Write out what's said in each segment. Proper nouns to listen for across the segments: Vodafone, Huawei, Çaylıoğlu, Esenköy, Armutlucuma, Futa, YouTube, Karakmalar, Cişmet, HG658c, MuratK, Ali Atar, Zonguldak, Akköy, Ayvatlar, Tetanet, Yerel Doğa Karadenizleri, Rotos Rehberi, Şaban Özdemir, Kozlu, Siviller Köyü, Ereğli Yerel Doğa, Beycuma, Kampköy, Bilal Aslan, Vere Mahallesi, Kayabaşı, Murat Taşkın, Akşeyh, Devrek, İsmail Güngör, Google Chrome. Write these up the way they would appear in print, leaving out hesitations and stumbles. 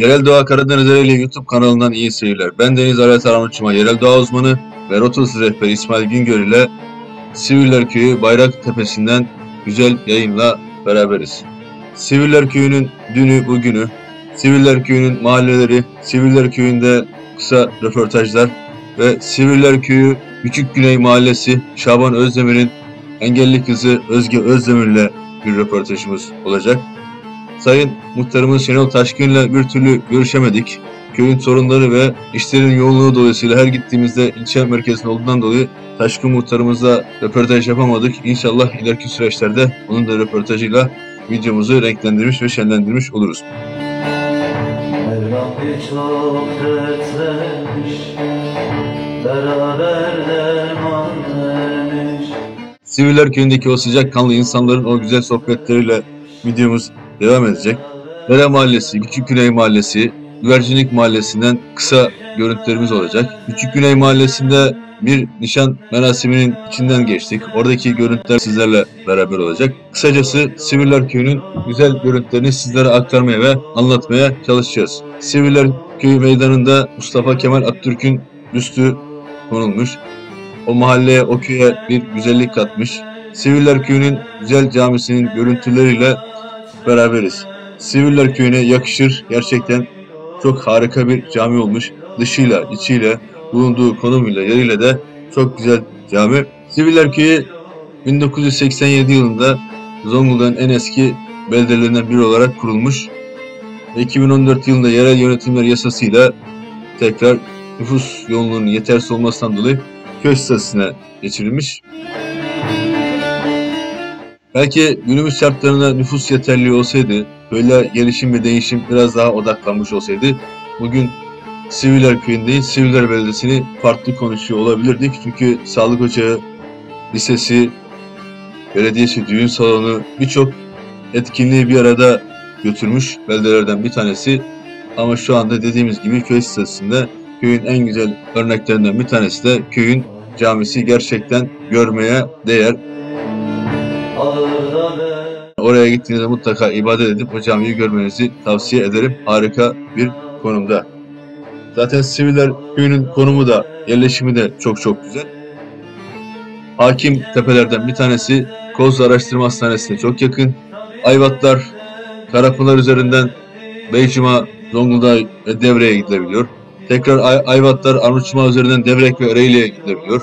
Yerel Doğa Karadenizleri ile YouTube kanalından iyi seyirler. Ben Deniz Arayet Aramur Çıma, Yerel Doğa uzmanı ve Rotos Rehberi İsmail Güngör ile Siviller Köyü Bayrak Tepesi'nden güzel yayınla beraberiz. Siviller Köyü'nün dünü bugünü, Siviller Köyü'nün mahalleleri, Siviller Köyü'nde kısa röportajlar ve Siviller Köyü Küçük Güney Mahallesi Şaban Özdemir'in engelli kızı Özge Özdemir'le bir röportajımız olacak. Sayın Muhtarımız Şenol Taşkın'la bir türlü görüşemedik. Köyün sorunları ve işlerin yoğunluğu dolayısıyla her gittiğimizde ilçe merkezinde olduğundan dolayı Taşkın Muhtarımızla röportaj yapamadık. İnşallah ileriki süreçlerde onun da röportajıyla videomuzu renklendirmiş ve şenlendirmiş oluruz. Siviller Köyü'ndeki o sıcak kanlı insanların o güzel sohbetleriyle videomuz devam edecek. Vere Mahallesi, Küçük Güney Mahallesi, Güvercinlik Mahallesi'nden kısa görüntülerimiz olacak. Küçük Güney Mahallesi'nde bir nişan merasiminin içinden geçtik. Oradaki görüntüler sizlerle beraber olacak. Kısacası Siviller Köyü'nün güzel görüntülerini sizlere aktarmaya ve anlatmaya çalışacağız. Siviller Köyü meydanında Mustafa Kemal Atatürk'ün büstü konulmuş. O mahalleye, o köye bir güzellik katmış. Siviller Köyü'nün güzel camisinin görüntüleriyle beraberiz. Siviller Köyü'ne yakışır, gerçekten çok harika bir cami olmuş. Dışıyla, içiyle, bulunduğu konumuyla, yeriyle de çok güzel cami. Siviller Köyü 1987 yılında Zonguldak'ın en eski beldelerinden biri olarak kurulmuş. 2014 yılında yerel yönetimler yasasıyla tekrar nüfus yoğunluğunun yetersiz olmasından dolayı köy statüsüne geçirilmiş. Belki günümüz şartlarına nüfus yeterliği olsaydı, böyle gelişim ve değişim biraz daha odaklanmış olsaydı, bugün Siviller Köyü'ndeyiz, Siviller Belediyesi'ni farklı konuşuyor olabilirdik. Çünkü sağlık ocağı, lisesi, belediyesi, düğün salonu, birçok etkinliği bir arada götürmüş beldelerden bir tanesi. Ama şu anda dediğimiz gibi köy statüsünde, köyün en güzel örneklerinden bir tanesi de köyün camisi, gerçekten görmeye değer. Oraya gittiğinizde mutlaka ibadet edip o camiyi görmenizi tavsiye ederim. Harika bir konumda. Zaten Siviller Köyü'nün konumu da, yerleşimi de çok güzel. Hakim tepelerden bir tanesi, Kozlu Araştırma Hastanesi'ne çok yakın. Ayvatlar, Karakmalar üzerinden Beycuma, Zonguldak ve Devre'ye gidilebiliyor. Tekrar Ayvatlar, Armut Çıma üzerinden Devrek ve Ereğli'ye gidilebiliyor.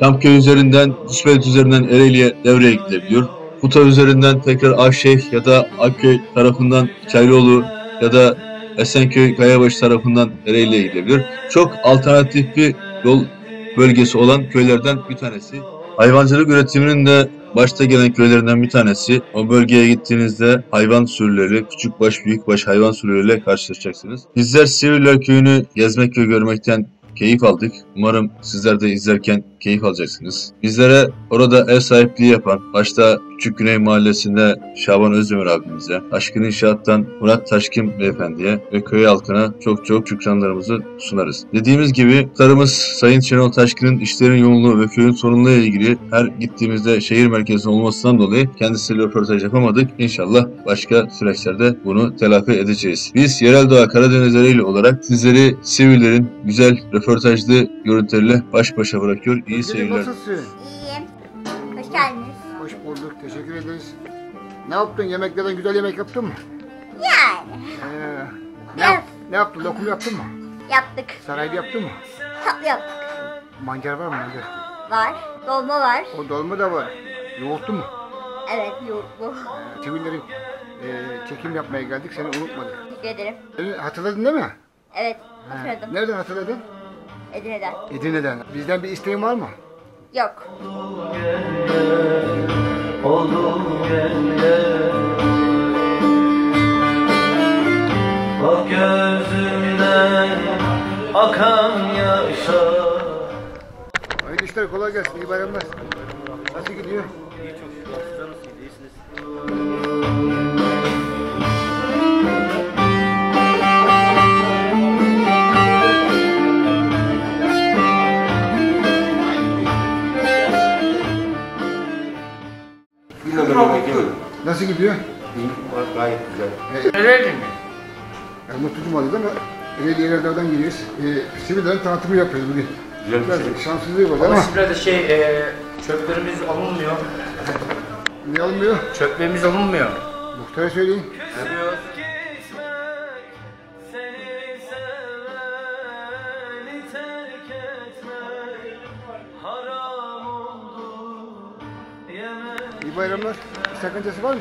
Kampköy üzerinden, Cişmet üzerinden Ereğli'ye, Devreye gidebiliyor. Futa üzerinden tekrar Akşeyh ya da Akköy tarafından Çaylıoğlu ya da Esenköy, Kayabaşı tarafından Ereğli'ye gidebiliyor. Çok alternatif bir yol bölgesi olan köylerden bir tanesi. Hayvancılık üretiminin de başta gelen köylerinden bir tanesi. O bölgeye gittiğinizde hayvan sürüleri, küçükbaş, büyükbaş hayvan sürüleriyle karşılaşacaksınız. Bizler Siviller Köyü'nü gezmek ve görmekten keyif aldık. Umarım sizler de izlerken keyif alacaksınız. Bizlere orada ev sahipliği yapan, başta Küçük Güney Mahallesi'nde Şaban Özdemir abimize, Aşkın İnşaat'tan Murat Taşkın beyefendiye ve köy halkına çok şükranlarımızı sunarız. Dediğimiz gibi muhtarımız Sayın Şenol Taşkın'ın işlerin yoğunluğu ve köyün sorunuyla ilgili her gittiğimizde şehir merkezinde olmasından dolayı kendisiyle röportaj yapamadık. İnşallah başka süreçlerde bunu telafi edeceğiz. Biz Yerel Doğa Karadenizleri ile olarak sizleri Sivillerin güzel röportajlı görüntüleriyle baş başa bırakıyor. İyi seyirler. Nasılsın? İyiyim. Hoş geldiniz. Hoş bulduk. Teşekkür ederiz. Ne yaptın? Yemeklerden güzel yemek yaptın mı? Yani. Ne yaptın? Lokum yaptın mı? Yaptık. Saraylı yaptın mı? Tatlı yaptık. Mancar var mı? Mancar? Var. Dolma var. O dolma da var. Yoğurtlu mu? Evet, yoğurtlu. Sivillerin çekim yapmaya geldik. Seni unutmadık. Teşekkür ederim. Hatırladın değil mi? Evet, hatırladım. Nereden hatırladın? Edirne'den. Edirne'den. Bizden bir isteğin var mı? Yok. Hayırlı işler, kolay gelsin. İyi bayramlar. Nasıl gidiyor? İyi, çok şükür. Sizler nasıl gidiyor? İyisiniz. Nasıl gidiyor? Gayet güzel. Ereğli mi? Mutlucu Mahalle'den Ereğli Yerel Dağ'dan geliyoruz. Siviller'in tanıtımı yapıyoruz bugün. Şanssızlığı var ama Siviller'de çöplerimiz alınmıyor. Ne alınmıyor? Çöplerimiz alınmıyor. Muhtara söyleyin. Alıyor. İyi bayramlar. Sakıncası var mı?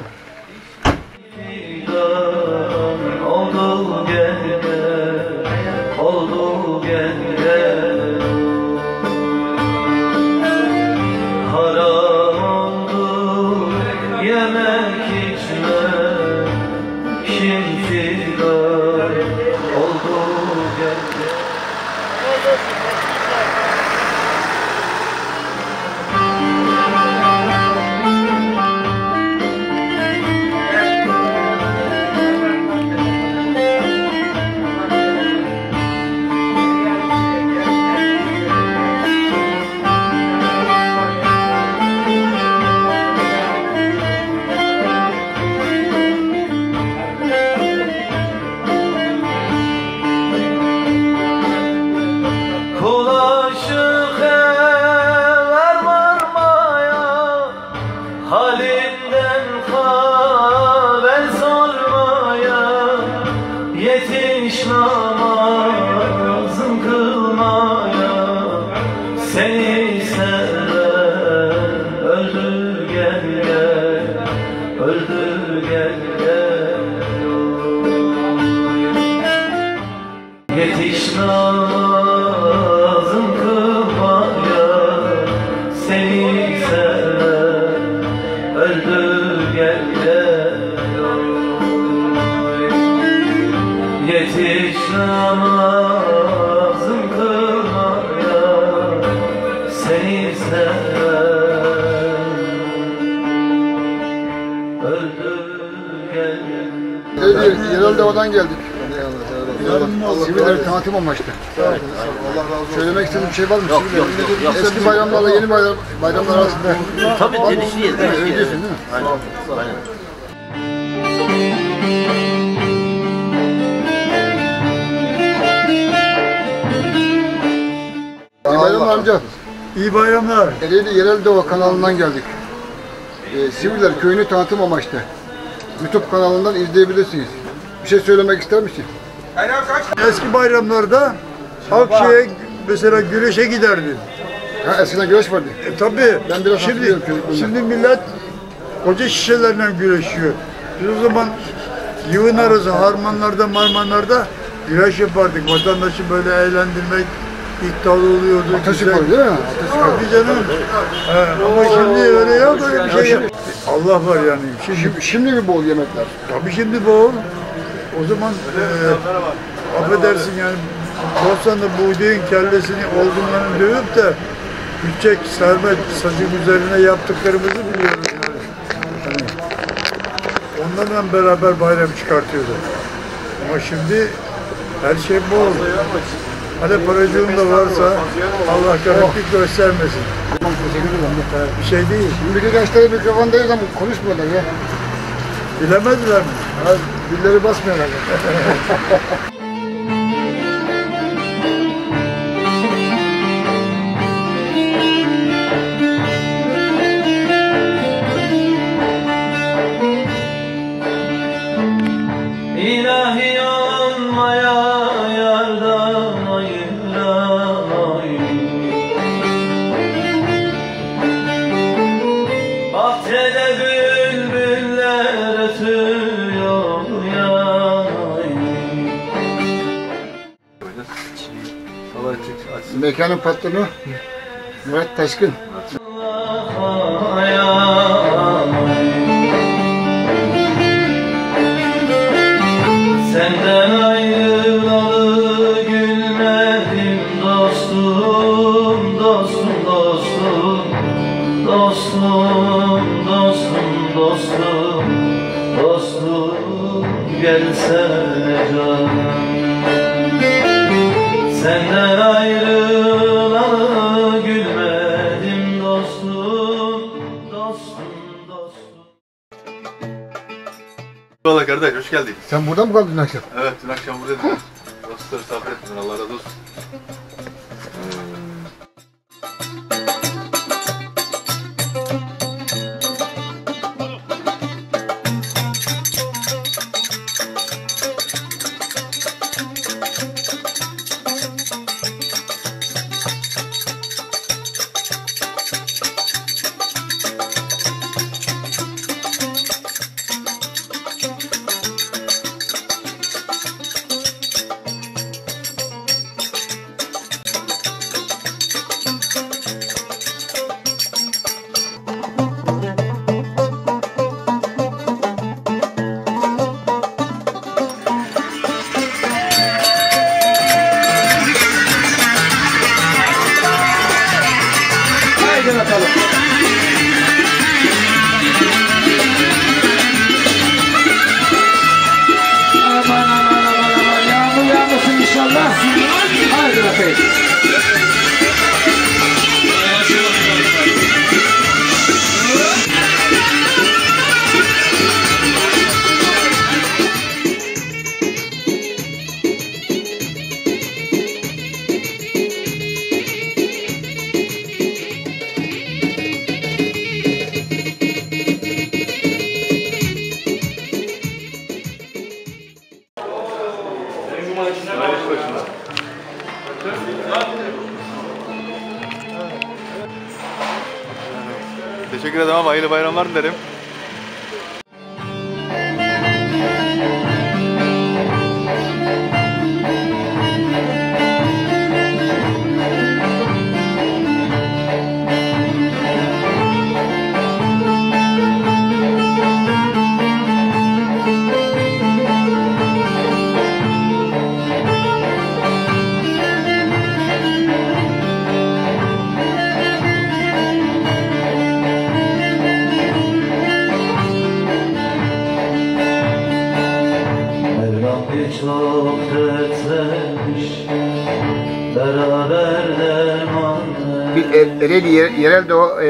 Yerel Doğa'dan geldik. Siviller'i tanıtım amaçlı. Söylemek istediğim bir şey var mı? Yok. Eski bayramlarla yeni bayramlar arasında. Tabii denişliyiz. Öyle diyorsun değil mi? Aynen. İyi bayramlar amca. İyi bayramlar. Ereğli Yerel Doğa kanalından geldik. Siviller köyünü tanıtım amaçlı. YouTube kanalından izleyebilirsiniz. Bir şey söylemek ister misin? Eski bayramlarda Akşeyh'e mesela güreşe giderdi. Ha, eskiden güreş vardı. Tabii. Ben biraz şimdi millet koca şişelerle güreşiyor. Biz o zaman yığın arası harmanlarda marmanlarda güreş yapardık. Vatandaşı böyle eğlendirmek iddialı oluyordu. Ataspor değil mi? Tabii canım. Ama şimdi öyle yok, öyle bir şey yok. Allah var yani. Şimdi mi bol yemekler? Tabii şimdi bol. O zaman affedersin yani Bosna'da buğdayın kellesini olgunlarını dövüp de küçük sermet sacın üzerine yaptıklarımızı biliyoruz yani. Onlarla beraber bayram çıkartıyordu. Ama şimdi her şey bol. Hani paracığım da varsa Allah garantik göstermesin. Bir şey değil. Şimdi birkaç tane mikrofondayız ama konuşmuyorlar ya. Bilemezler mi? Dilleri basmıyorlar. Mekanın patronu Murat Taşkın. Senden ayrılalı gülmedim dostum, dostum gelsene canım. Senden ayrılalı gülmedim dostum, Eyvallah kardeş, hoş geldin. Sen burada mı kaldın akşam? Evet, dün akşam buradaydım. Dostları misafir ettin, Allah razı olsun. Teşekkür ederim ama hayırlı bayramlar dilerim. Ereğli Yerel Doğa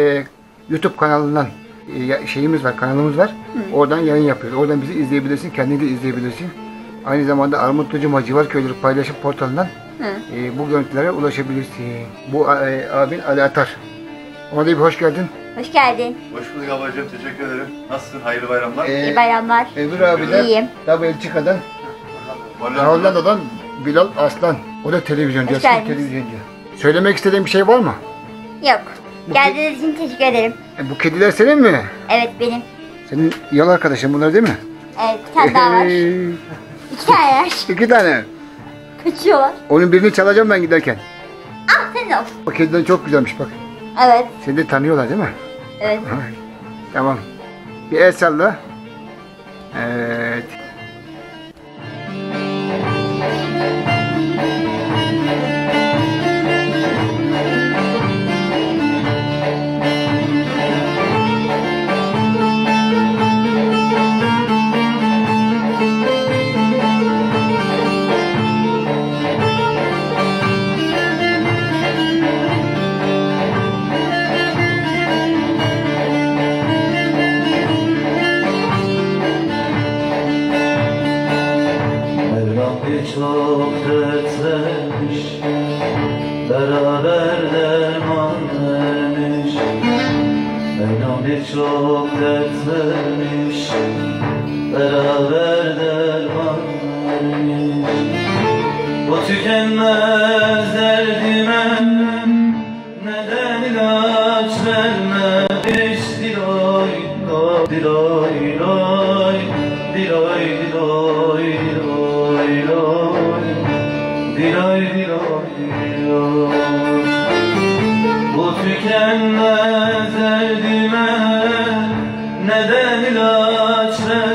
YouTube kanalından kanalımız var. Hı. Oradan yayın yapıyoruz. Oradan bizi izleyebilirsin, kendini de izleyebilirsin. Aynı zamanda Armutlucuma Civar Köyleri Paylaşım Portalı'ndan bu görüntülere ulaşabilirsin. Bu abin Ali Atar. Ona da bir hoş geldin. Hoş geldin. Hoş bulduk ablacığım, teşekkür ederim. Nasılsın? Hayırlı bayramlar. İyi bayramlar. Öbür abiler, tabi Elçika'dan, Hollanda'dan Bilal Aslan. O da televizyoncu. Hoş geldiniz. Televizyoncu. Söylemek istediğin bir şey var mı? Yok. Geldiğiniz için teşekkür ederim. Bu kediler senin mi? Evet, benim. Senin yol arkadaşın bunlar değil mi? Evet, bir tane daha var. İki tane var. İki tane. Kaçıyorlar. Onun birini çalacağım ben giderken. Ah, sen de olsun. O kediler çok güzelmiş bak. Evet. Seni de tanıyorlar değil mi? Evet. Tamam. Bir el salla. Evet. Neden ilaç?